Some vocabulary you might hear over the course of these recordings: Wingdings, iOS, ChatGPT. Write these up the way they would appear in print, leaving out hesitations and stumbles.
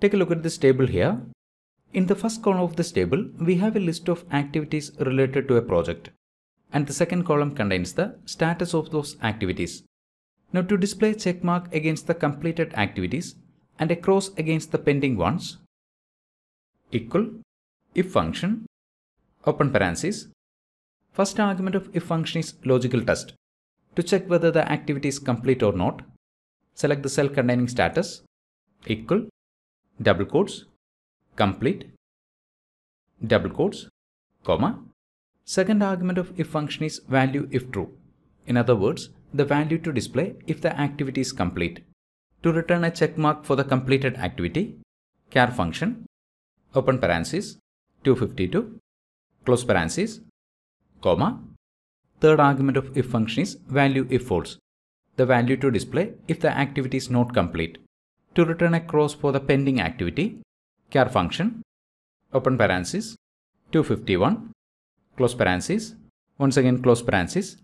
Take a look at this table here. In the first column of this table, we have a list of activities related to a project. And the second column contains the status of those activities. Now to display a checkmark against the completed activities and a cross against the pending ones, equal if function, open parenthesis. First argument of if function is logical test. To check whether the activity is complete or not, select the cell containing status, equal, double quotes, complete, double quotes, comma. Second argument of if function is value if true. In other words, the value to display if the activity is complete. To return a checkmark for the completed activity, char function, open parenthesis, 252, close parenthesis, comma. Third argument of if function is value if false. The value to display if the activity is not complete. To return a cross for the pending activity, char function, open parenthesis, 251, close parenthesis, once again close parenthesis,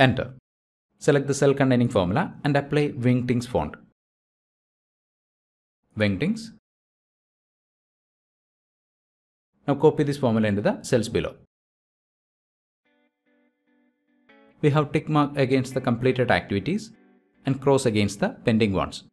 enter. Select the cell containing formula and apply Wingdings font. Wingdings. Now copy this formula into the cells below. We have tick mark against the completed activities and cross against the pending ones.